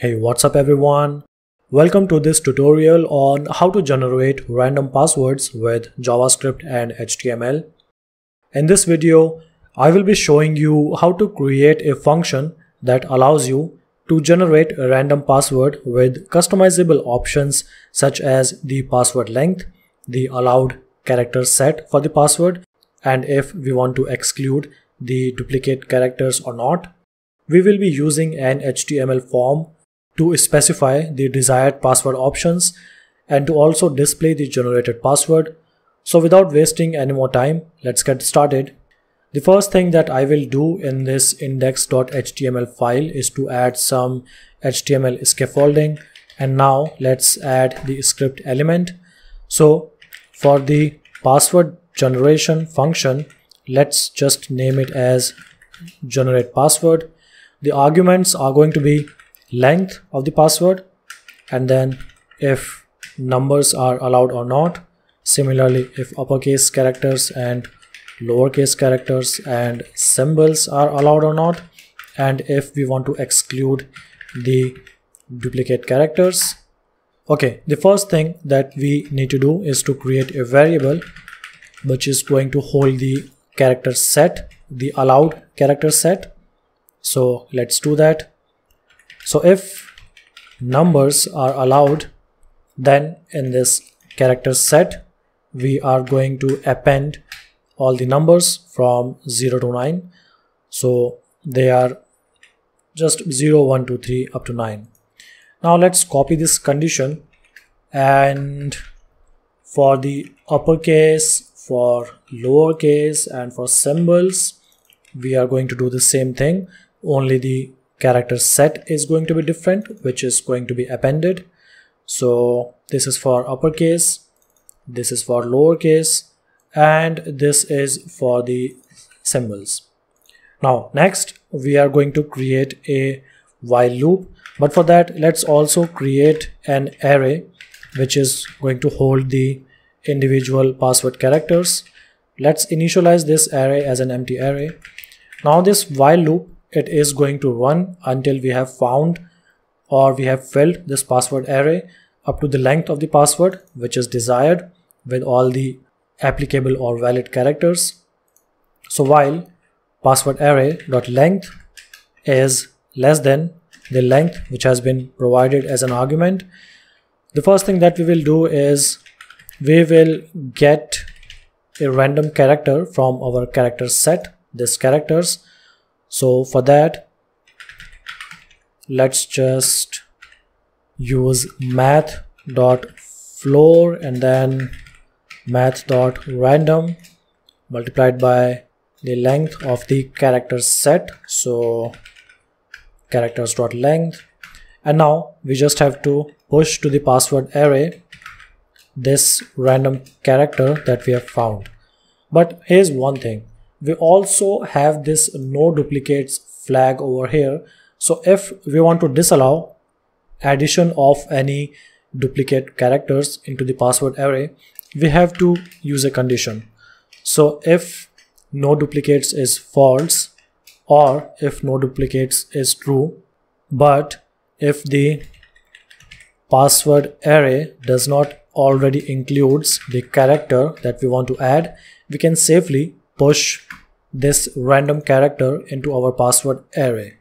Hey, what's up everyone? Welcome to this tutorial on how to generate random passwords with JavaScript and HTML. In this video, I will be showing you how to create a function that allows you to generate a random password with customizable options such as the password length, the allowed character set for the password, and if we want to exclude the duplicate characters or not. We will be using an HTML form to specify the desired password options and to also display the generated password. So without wasting any more time, let's get started. The first thing that I will do in this index.html file is to add some HTML scaffolding, and now let's add the script element. So for the password generation function, let's just name it as generate password. The arguments are going to be length of the password, and then if numbers are allowed or not. Similarly, if uppercase characters and lowercase characters and symbols are allowed or not, and if we want to exclude the duplicate characters. Okay, the first thing that we need to do is to create a variable which is going to hold the character set, the allowed character set. So let's do that. So if numbers are allowed, then in this character set, we are going to append all the numbers from 0 to 9. So they are just 0, 1, 2, 3 up to 9. Now let's copy this condition, and for the uppercase, for lowercase, and for symbols, we are going to do the same thing. Only the character set is going to be different, which is going to be appended. So this is for uppercase, this is for lowercase, and this is for the symbols. Now next we are going to create a while loop, but for that let's also create an array which is going to hold the individual password characters. Let's initialize this array as an empty array. Now this while loop, it is going to run until we have found or we have filled this password array up to the length of the password which is desired with all the applicable or valid characters. So while password array.length is less than the length which has been provided as an argument, the first thing that we will do is we will get a random character from our character set, this characters. So for that, let's just use math.floor and then math.random multiplied by the length of the character set. So characters.length, and now we just have to push to the password array this random character that we have found. But here's one thing. We also have this no duplicates flag over here. So if we want to disallow addition of any duplicate characters into the password array, we have to use a condition. So if no duplicates is false, or if no duplicates is true, but if the password array does not already includes the character that we want to add, we can safely push this random character into our password array.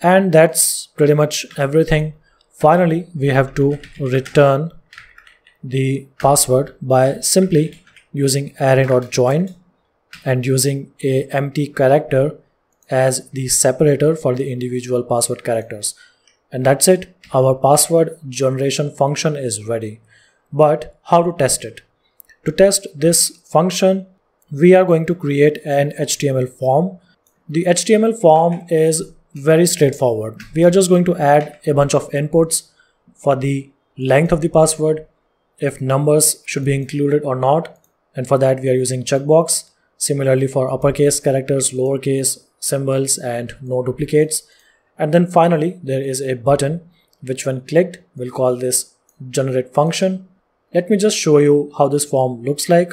And that's pretty much everything. Finally, we have to return the password by simply using array.join and using a empty character as the separator for the individual password characters. And that's it. Our password generation function is ready. But how to test it? To test this function, we are going to create an HTML form. The HTML form is very straightforward. We are just going to add a bunch of inputs for the length of the password, if numbers should be included or not, and for that we are using checkbox. Similarly for uppercase characters, lowercase, symbols, and no duplicates. And then finally there is a button which when clicked will call this generate function. Let me just show you how this form looks like.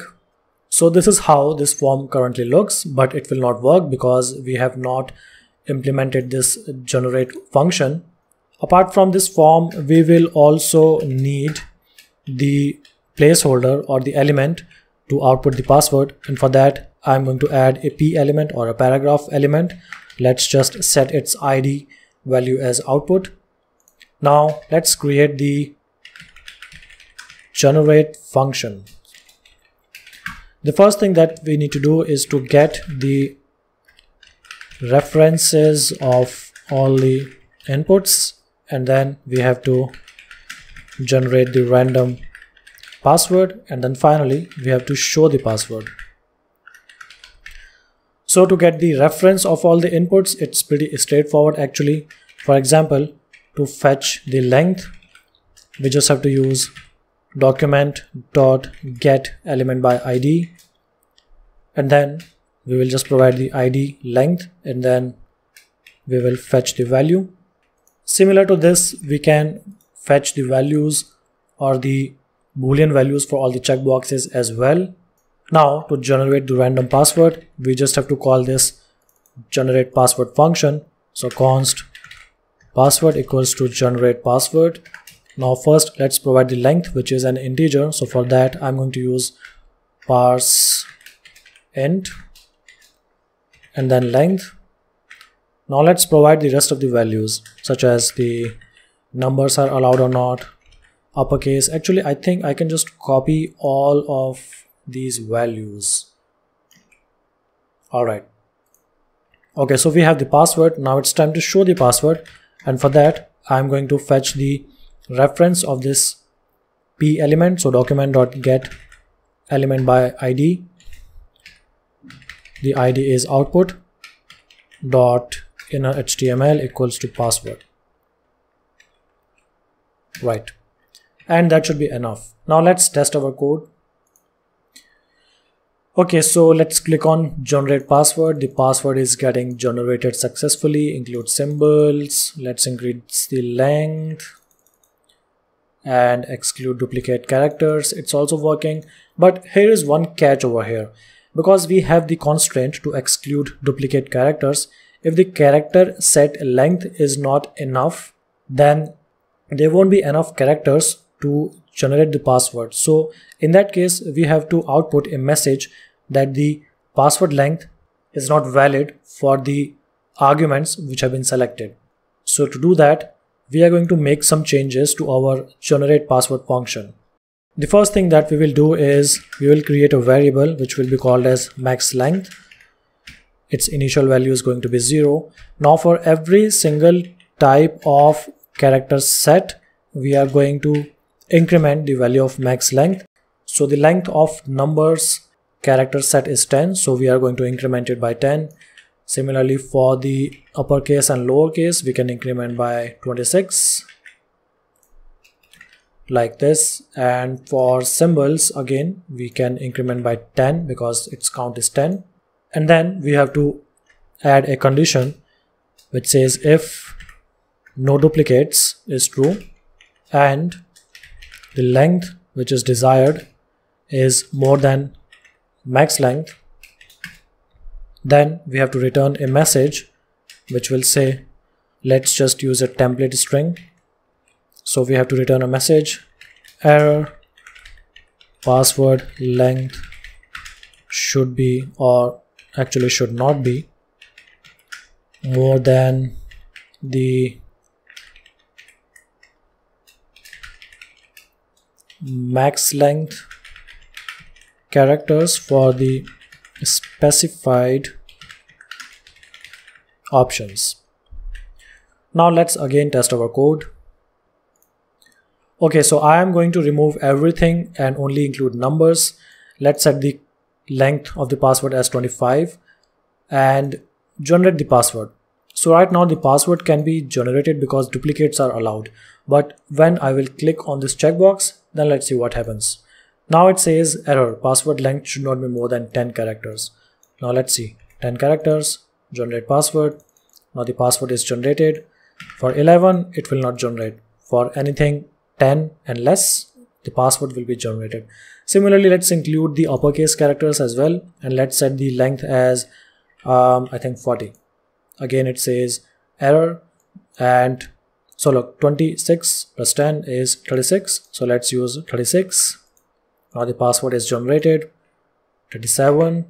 So this is how this form currently looks, but it will not work because we have not implemented this generate function Apart from this form, we will also need the placeholder or the element to output the password, and for that I'm going to add a p element or a paragraph element. Let's just set its id value as output. Now let's create the generate function. The first thing that we need to do is to get the references of all the inputs, and then we have to generate the random password, and then finally we have to show the password. So to get the reference of all the inputs, it's pretty straightforward actually. For example, to fetch the length, we just have to use document.getElementById, and then we will just provide the id length, and then we will fetch the value. Similar to this, we can fetch the values or the Boolean values for all the checkboxes as well. Now to generate the random password, we just have to call this generate password function. So const password equals to generate password. Now first let's provide the length, which is an integer. So for that I'm going to use parse int and then length. Now let's provide the rest of the values, such as the numbers are allowed or not, uppercase. Actually, I think I can just copy all of these values. Alright. Okay, so we have the password. Now it's time to show the password, and for that I'm going to fetch the reference of this p element. So document.getElementById, the id is output dot inner HTML equals to password, right? And that should be enough. Now let's test our code. Okay, so let's click on generate password. The password is getting generated successfully. Include symbols, let's increase the length and exclude duplicate characters. It's also working, but here is one catch over here. Because we have the constraint to exclude duplicate characters, if the character set length is not enough, then there won't be enough characters to generate the password. So in that case, we have to output a message that the password length is not valid for the arguments which have been selected. So to do that, we are going to make some changes to our generate password function. The first thing that we will do is we will create a variable which will be called as max length. Its initial value is going to be 0. Now for every single type of character set, we are going to increment the value of max length. So the length of numbers character set is 10, so we are going to increment it by 10. Similarly, for the uppercase and lowercase, we can increment by 26. Like this. And for symbols, again we can increment by 10 because its count is 10, and then we have to add a condition which says if no duplicates is true and the length which is desired is more than max length, then we have to return a message which will say, let's just use a template string. So we have to return a message, error, password length should be, or actually should not be, more than the max length characters for the specified options. Now let's again test our code. Okay, so I am going to remove everything and only include numbers. Let's set the length of the password as 25 and generate the password. So right now the password can be generated because duplicates are allowed. But when I will click on this checkbox, then let's see what happens. Now it says error, password length should not be more than 10 characters. Now let's see, 10 characters, generate password. Now the password is generated. For 11, it will not generate. For anything 10 and less, the password will be generated. Similarly, let's include the uppercase characters as well, and let's set the length as I think 40. Again it says error, and So look, 26 plus 10 is 36. So let's use 36. Now the password is generated. 37.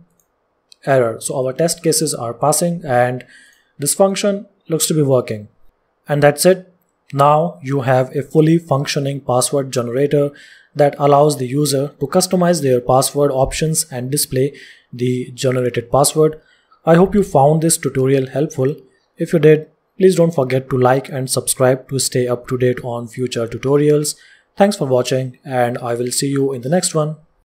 Error. So our test cases are passing and this function looks to be working. And that's it. Now you have a fully functioning password generator that allows the user to customize their password options and display the generated password. I hope you found this tutorial helpful. If you did, please don't forget to like and subscribe to stay up to date on future tutorials. Thanks for watching, and I will see you in the next one.